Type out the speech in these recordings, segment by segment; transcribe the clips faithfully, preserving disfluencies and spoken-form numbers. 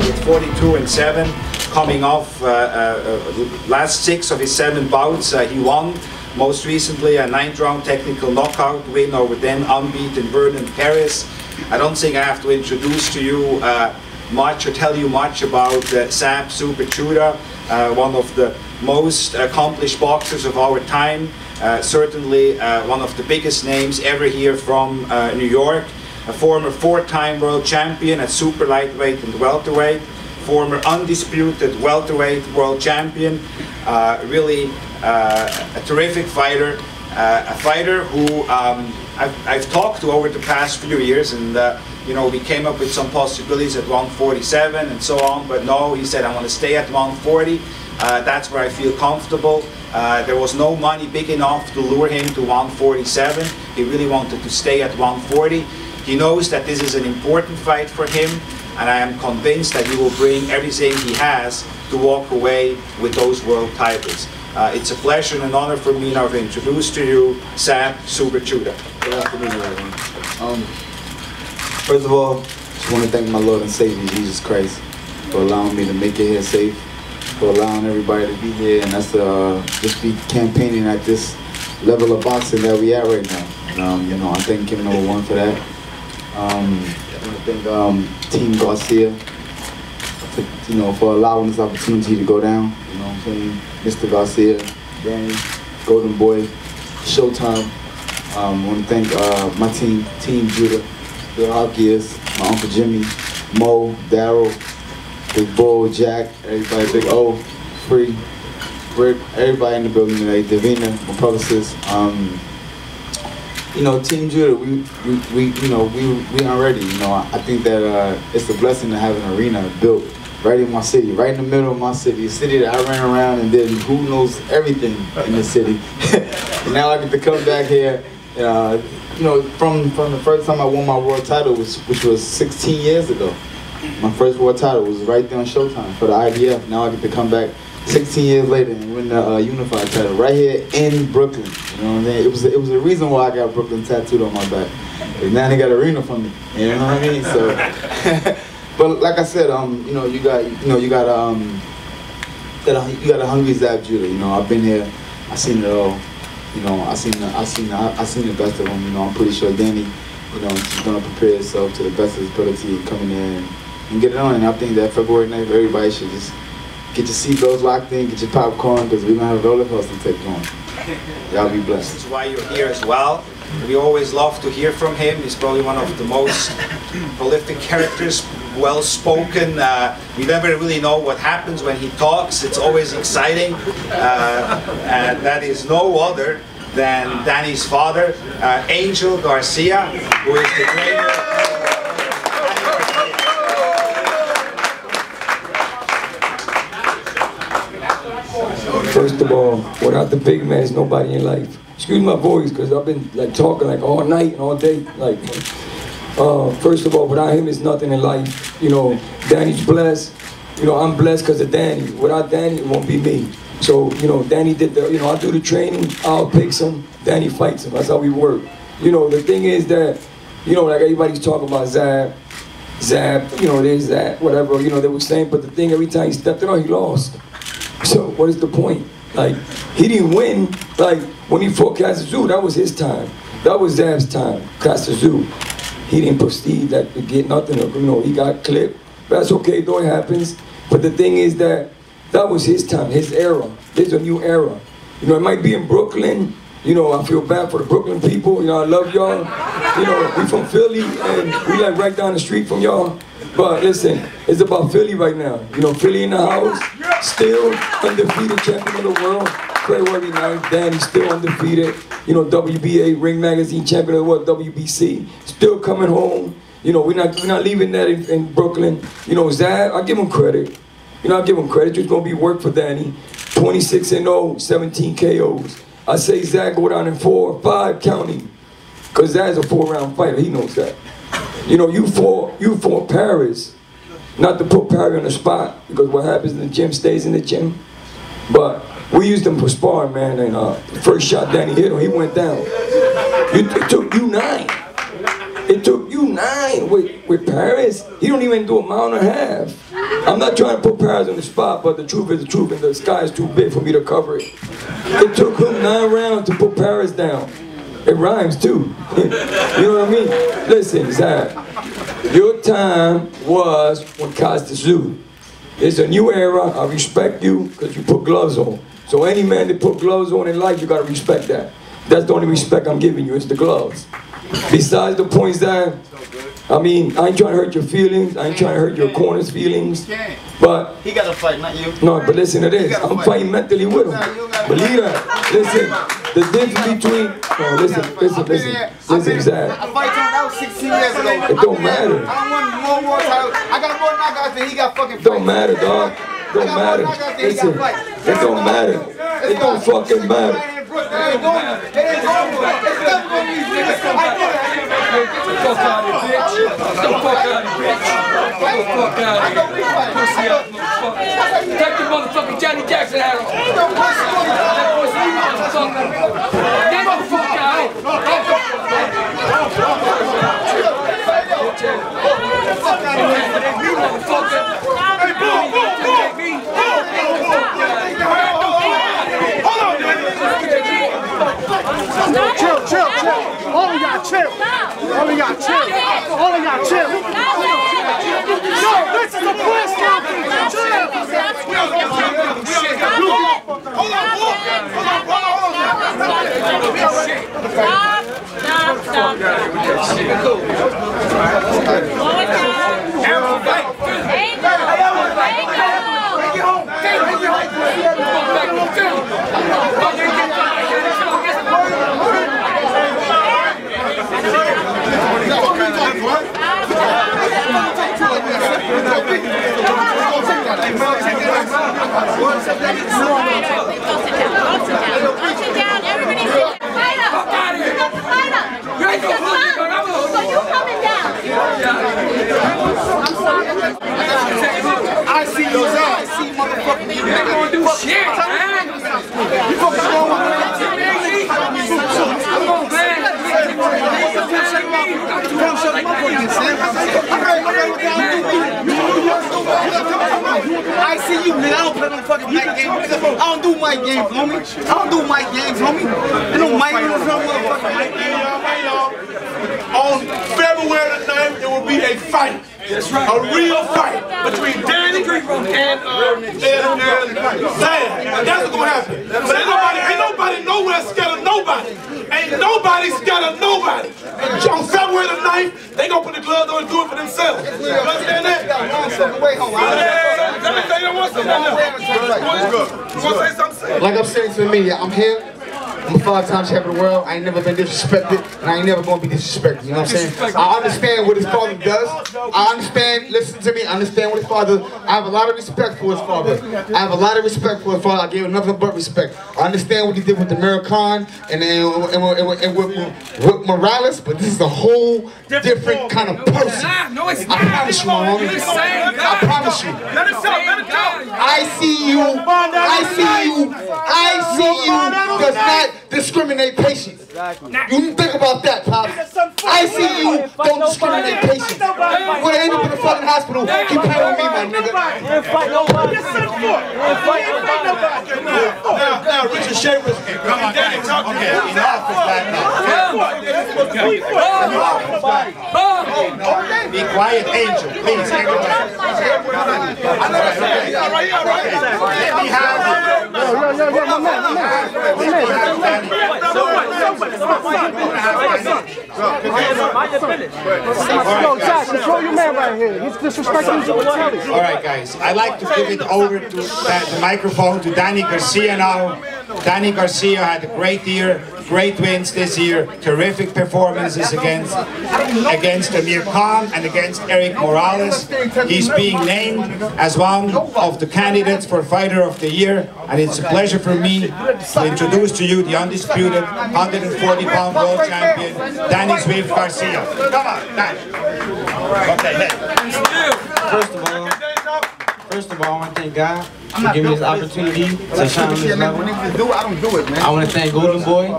With forty-two and seven, coming off uh, uh, last six of his seven bouts, uh, he won. Most recently, a ninth round technical knockout win over then unbeaten Vernon Paris. I don't think I have to introduce to you uh, much or tell you much about uh, Sam Super Chuda, uh, one of the most accomplished boxers of our time. Uh, certainly uh, one of the biggest names ever here from uh, New York. A former four-time world champion at super lightweight and welterweight, former undisputed welterweight world champion, uh, really uh, a terrific fighter, uh, a fighter who um, I've, I've talked to over the past few years, and uh, you know, we came up with some possibilities at one forty-seven and so on, but no, he said, I want to stay at one forty, uh, that's where I feel comfortable. Uh, there was no money big enough to lure him to one forty-seven, he really wanted to stay at one forty. He knows that this is an important fight for him, and I am convinced that he will bring everything he has to walk away with those world titles. Uh, it's a pleasure and an honor for me now to introduce to you Sam Super Chuda. Good afternoon, everyone. Um, first of all, just want to thank my Lord and Savior Jesus Christ for allowing me to make it here safe, for allowing everybody to be here, and us to uh, just be campaigning at this level of boxing that we at right now. And, um, you know, I thank him number one for that. Um, I want to thank um, Team Garcia, for, you know, for allowing this opportunity to go down. You know what I'm saying? Mister Garcia, Danny, Golden Boy, Showtime. Um, I want to thank uh, my team, Team Judah, the Hawkeyes, my Uncle Jimmy, Mo, Daryl, Big Bo, Jack, everybody, Big O, Free, Rick, everybody in the building today, Davina, my publicist. Um, You know, Team Judah, we, we, we, you know, we, we aren't ready. You know, I, I think that uh, it's a blessing to have an arena built right in my city, right in the middle of my city, a city that I ran around and did who knows everything in this city. And now I get to come back here, uh, you know, from, from the first time I won my world title, which, which was sixteen years ago. My first world title was right there on Showtime for the I B F. Now I get to come back sixteen years later and win the uh, unified title right here in Brooklyn. You know what I mean? It was a, it was a reason why I got Brooklyn tattooed on my back. And now they got arena for me. You know what I mean? So, but like I said, um, you know, you got, you know, you got um, that you got a hungry Zab Judah. You know, I've been here, I seen it all. You know, I seen, the, I seen, the, I seen the best of them. You know, I'm pretty sure Danny, you know, she's gonna prepare herself to the best of his ability coming in and get it on. And I think that February ninth, everybody should just. Get your seatbelts locked in, get your popcorn, because we're going to have a roller coaster to take on. Y'all be blessed. That's why you're here as well. We always love to hear from him. He's probably one of the most prolific characters, well-spoken. Uh, we never really know what happens when he talks. It's always exciting. Uh, and that is no other than Danny's father, uh, Angel Garcia, who is the trainer. First of all, without the big man, there's nobody in life. Excuse my voice, because I've been like talking like all night and all day. Like, uh, first of all, without him, it's nothing in life. You know, Danny's blessed. You know, I'm blessed because of Danny. Without Danny, it won't be me. So, you know, Danny did the, you know, I do the training, I'll pick some, Danny fights him. That's how we work. You know, the thing is that, you know, like everybody's talking about Zab, Zab, you know, there's that, whatever, you know, they were saying, but the thing, every time he stepped it out, he lost. So what is the point? Like, he didn't win, like, when he fought Castrozou, that was his time. That was Zab's time, Castrozou. He didn't proceed, like, to get nothing, you know, he got clipped. That's okay, though, it happens. But the thing is that that was his time, his era. There's a new era. You know, it might be in Brooklyn. You know, I feel bad for the Brooklyn people. You know, I love y'all. You know, we from Philly, and we like right down the street from y'all. But listen, it's about Philly right now. You know, Philly in the house, still undefeated champion of the world. February ninth, Danny's still undefeated. You know, W B A, Ring Magazine champion of the world, W B C. Still coming home. You know, we're not, we're not leaving that in, in Brooklyn. You know, Zab, I give him credit. You know, I give him credit. It's going to be work for Danny. twenty-six and oh, seventeen K Os. I say Zab go down in four, five counting. Because Zab's a four-round fighter. He knows that. You know, you fought, you fought Paris. Not to put Paris on the spot, because what happens in the gym stays in the gym. But we used him for sparring, man. And uh, the first shot Danny hit him, he went down. It took you nine. It took you nine with, with Paris. He don't even do a mile and a half. I'm not trying to put Paris on the spot, but the truth is the truth, and the sky is too big for me to cover it. It took him nine rounds to put Paris down. It rhymes too. You know what I mean? Listen, Zab, your time was when Castrozou. It's a new era. I respect you because you put gloves on. So any man that put gloves on in life, you gotta respect that. That's the only respect I'm giving you, it's the gloves. Besides the points that, I mean, I ain't trying to hurt your feelings. I ain't trying to hurt your corner's feelings. But he got to fight, not you. No, but listen to this. I'm fighting mentally with him. Believe that. Listen, the difference between. No, listen, listen, listen, listen, Zab. I fight him when I was sixteen years ago. It don't matter. I won more war titles. I got more knockouts than he got fucking. Don't matter, dog. Don't matter. Listen, it don't matter. It don't fucking matter. It ain't going. It ain't going. It's never going to be serious. I know it. Get the fuck out of here, bitch. Get the fuck out of here, bitch. Get the fuck out of here. Pussy up, motherfucker. Take your motherfucking Johnny Jackson out of here. Ain't no pussy on you. That pussy, you motherfucker. Get the fuck out of here. Get the fuck out of here. Get the fuck out of here. You motherfucker. Hey, boom, boom, boom. Boom, boom, boom. Chill, chill, chill. All of y'all chill. All of y'all chill. All of y'all chill. Yo, this is a press conference. Chill. Hold on, hold on. Stop, stop, stop. Arrow fight. Arrow fight. Take it home. Take it home. I see you, nigga. I don't play no fucking mic games. I don't do mic games, homie. I don't do mic games, homie. I don't mic games, homie. On February the ninth, there will be a fight. That's right. A real fight between Danny and Vernon Paris. Damn, that's what's gonna happen. But ain't nobody, ain't nobody nowhere scared of nobody. Ain't nobody scared of nobody. On February the ninth, they gonna put the gloves on and do it for themselves. You understand that? Like I'm saying to the media, I'm here. I'm a five-time champion of the world. I ain't never been disrespected, and I ain't never gonna be disrespected. You know what I'm saying? I understand what his father does. I understand, listen to me, I understand what his father, I have a lot of respect for his father. I have a lot of respect for his father. I gave him nothing but respect. I understand what he did with Amir Khan and, and, and, and, and with, with Morales, but this is a whole different kind of person. I promise you, my homie. I promise you. I see you, I see you, I see you, does not discriminate patients. Exactly. You didn't think about that, Pops. I C U don't discriminate patients. When I end up in the fucking hospital, keep paying me, my nigga. You ain't fight nobody. You ain't fight nobody. Now, now, Richard Schaefer is be quiet, Angel. Please, Angel. I never said. All right, all right. Let me have it. No, no, no, no, no, all right, guys. I'd like to give it over to uh, the microphone to Danny Garcia now. Danny Garcia had a great year, great wins this year, terrific performances against against Amir Khan and against Eric Morales. He's being named as one of the candidates for Fighter of the Year, and it's a pleasure for me to introduce to you the undisputed one forty pound world champion, Danny Swift Garcia. Come on, Danny. Okay, first of all, first of all, I want to thank God for giving me this opportunity to shine on this level. I don't do it, man. I want to thank Golden Boy. I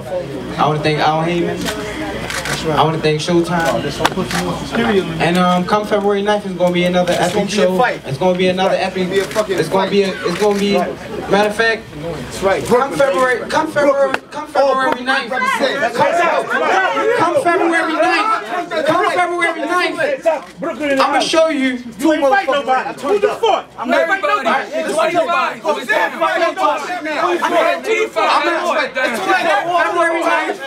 want to thank Al Hayman. I want to thank SHOWTIME. And um, come February ninth, it's gonna be another epic show. It's gonna be another epic. It's gonna be. A, it's gonna be. Matter of fact, that's right. Come February. Come February. Come February ninth. Come February ninth. Come February ninth. I'm gonna show you. You ain't fight nobody. Who the fuck? I'm not fighting nobody. Nobody. I'm February ninth.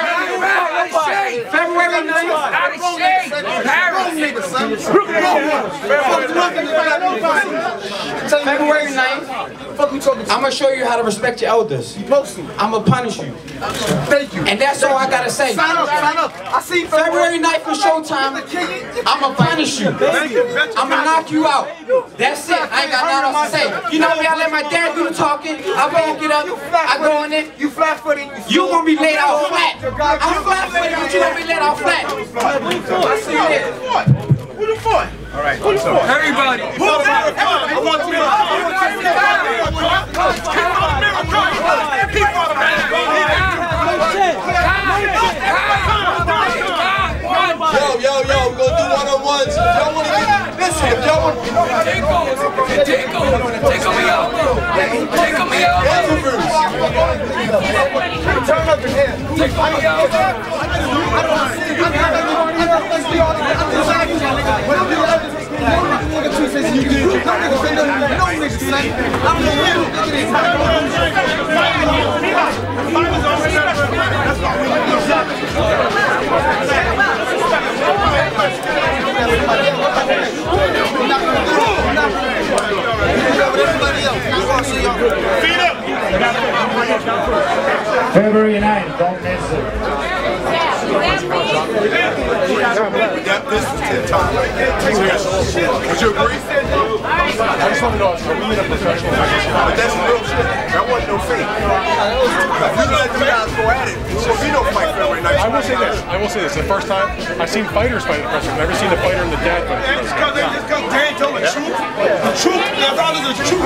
February ninth, I'm gonna show you how to respect your elders. I'm gonna punish you. Thank you. And that's all I gotta say. Sign up, sign up. I see February ninth for Showtime. I'm gonna punish you. I'm gonna knock you out. That's it. I ain't got nothing else to say. You know me, I let my dad do the talking. I back it up. I go in it. You flat footed. You gonna be laid out flat. I'm flat footed, but you gonna be laid out flat. Who the fuck? All right. Who the fuck? Everybody. Who the fuck? I want you to. Yo, yo, yo, we're going to do one-on-ones. Y'all want to get, listen, if y'all want to take over, take over, take over your elbow. Take over your elbow. Turn up your hand. Take over your elbow. February ninth, don't miss it. That, this is the time right there. Would you agree? I just want to know if you're being a professional. But that's real shit. That wasn't no fake. If you let them guys go at it, so we don't fight February ninth. I will say this. I will say this. The first time I've seen fighters fight in the pressure. I've never seen a fighter in the dad fight. And it's because Dan told the truth. The truth. Now that is the truth.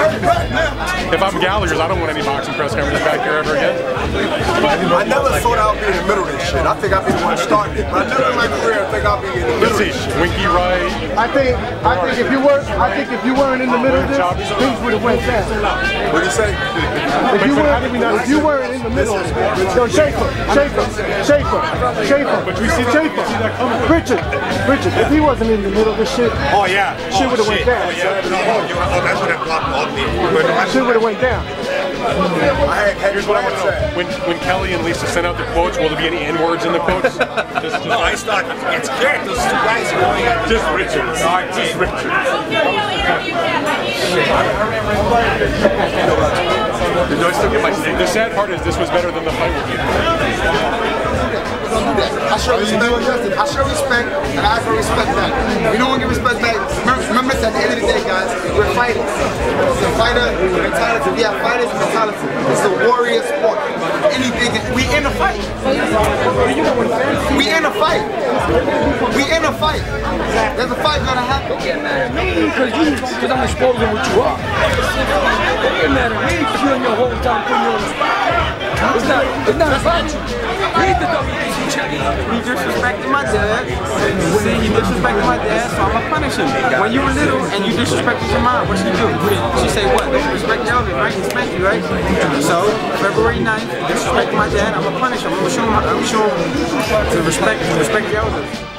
If I'm Gallagher's, I don't want any boxing press cameras back here ever again. I never thought I would be in the middle of this shit. I think I'd be the one starting it. But I never in my career I think I'll be in the middle of this shit. Winky Wright. I think I think if you were I think if you weren't in the middle of this, things would have went fast. What do you say? If you weren't if you weren't in the middle of this, yo, Schaefer, Schaefer, Schaefer, Schaefer, Schaefer, Richard, Richard, if he wasn't in the middle of this shit, oh yeah, shit would have went fast. Oh, that's what that blocked off me. Shit would have went down. Here's what I want to say. When when Kelly and Lisa sent out their quotes, will there be any N-words in the quotes? Just, just, no, it's not. It's characters. Just Richard. Just Richard. The sad part is this was better than the fight with you. I show respect, I show respect, and I show respect back. We don't want to give respect back. Remember, remember, at the end of the day, guys, we're fighters. It's a fighter mentality. We have fighters mentality. It's a warrior sport. Anything, we in a fight. We in a fight. We in a fight. There's a fight gonna happen. Don't get mad at me because you, because I'm exposing what you are. Don't get mad at me because you're in your whole time putting you on the spot. It's not about you. Read the W B C champion. He disrespected my dad. See, he disrespected my dad, so I'm gonna punish him. When you were little and you disrespected your mom, what she do? She say what? They respect your elder, right? Respect you, right? So February ninth, disrespect my dad. I'm gonna punish him. I'm gonna show him. I'm gonna show him to respect, respect the elder.